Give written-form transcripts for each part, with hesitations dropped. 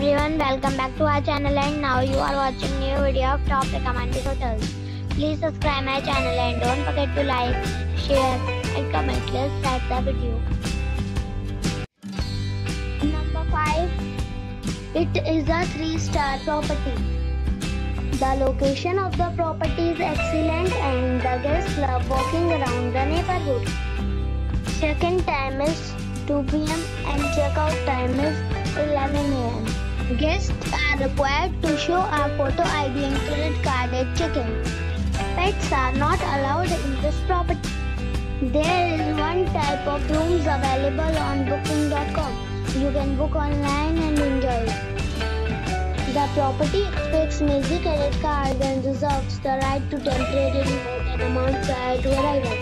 everyone, welcome back to our channel, and now you are watching new video of top recommended hotels. Please subscribe my channel and don't forget to like, share and comment. Let's start the video. Number 5. It is a 3-star property. The location of the property is excellent and the guests love walking around the neighborhood. Check-in time is 2 p.m. and check-out time is 11 a.m. Guests are required to show a photo ID and credit card at check-in. Pets are not allowed in this property. There is one type of rooms available on booking.com. You can book online and enjoy it. The property expects major credit cards and reserves the right to temporarily hold an amount prior to arrival.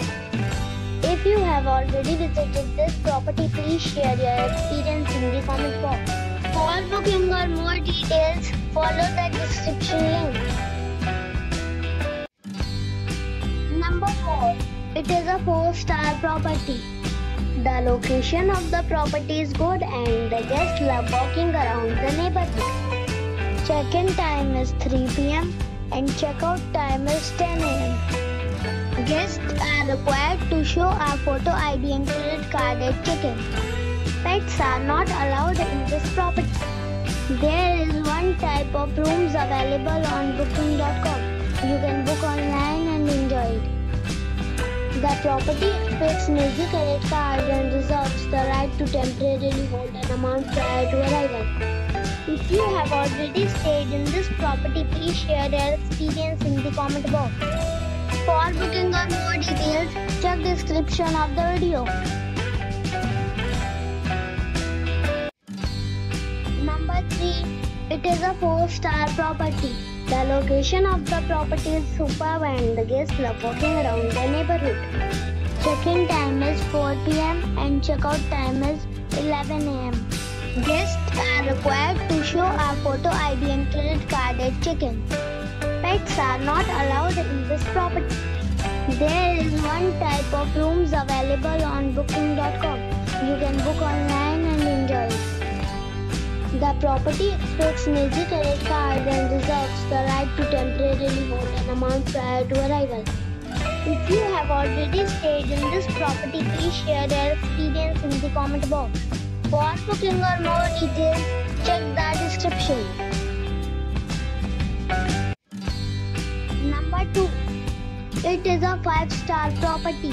If you have already visited this property, please share your experience in the comment box. For booking or more details, follow the description link. Number 4. It is a 4-star property. The location of the property is good and the guests love walking around the neighborhood. Check-in time is 3 p.m. and check-out time is 10 a.m. Guests are required to show a photo ID and credit card at check-in. Pets are not allowed in this property. There is one type of rooms available on booking.com. You can book online and enjoy it. The property expects major credit cards and reserves the right to temporarily hold an amount prior to arrival. If you have already stayed in this property, please share your experience in the comment box. For booking or more details, check description of the video. Number 3. It is a 4-star property. The location of the property is superb and the guests love walking around the neighborhood. Check-in time is 4 p.m. and check-out time is 11 a.m. Guests are required to show a photo ID and credit card at check-in. Pets are not allowed in this property. There is one type of rooms available on booking.com. You can book online and enjoy it. The property expects major credit cards and reserves the right to temporarily hold an amount prior to arrival. If you have already stayed in this property, please share your experience in the comment box. For booking or more details, check the description. Number 2. It is a 5-star property.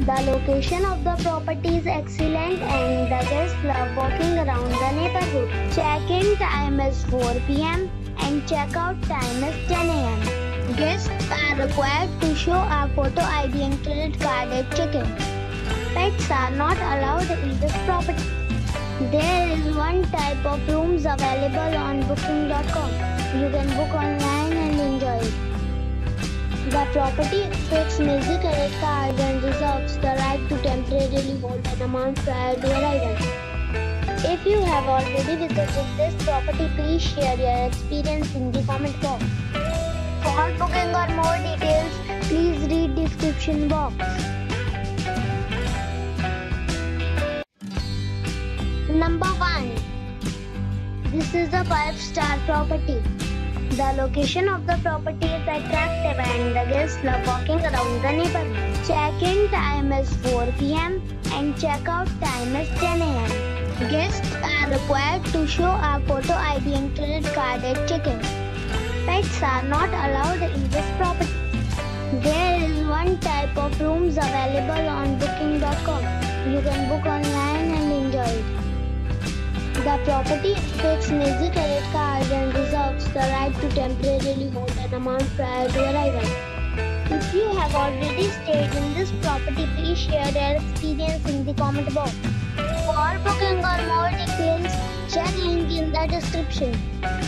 The location of the property is excellent and the guests love walking around the neighborhood. Check-in time is 4 p.m. and check-out time is 10 a.m. Guests are required to show a photo ID and credit card at check-in. Pets are not allowed in this property. There is one type of rooms available on booking.com. You can book online and enjoy it. The property expects major credit cards and reserves the right to temporarily hold an amount prior to arrival. If you have already visited this property, please share your experience in the comment box. For booking or more details, please read description box. Number 1. This is a 5-star property. The location of the property is attractive and the guests love walking around the neighborhood. Check-in time is 4 p.m. and check-out time is 10 a.m. Guests are required to show a photo ID and credit card at check-in. Pets are not allowed in this property. There is one type of rooms available on booking.com. You can book online and enjoy it. The property expects major credit cards and reserves the right to temporarily hold an amount prior to arrival. If you have already stayed in this property, please share your experience in the comment box. For booking or more details, check link in the description.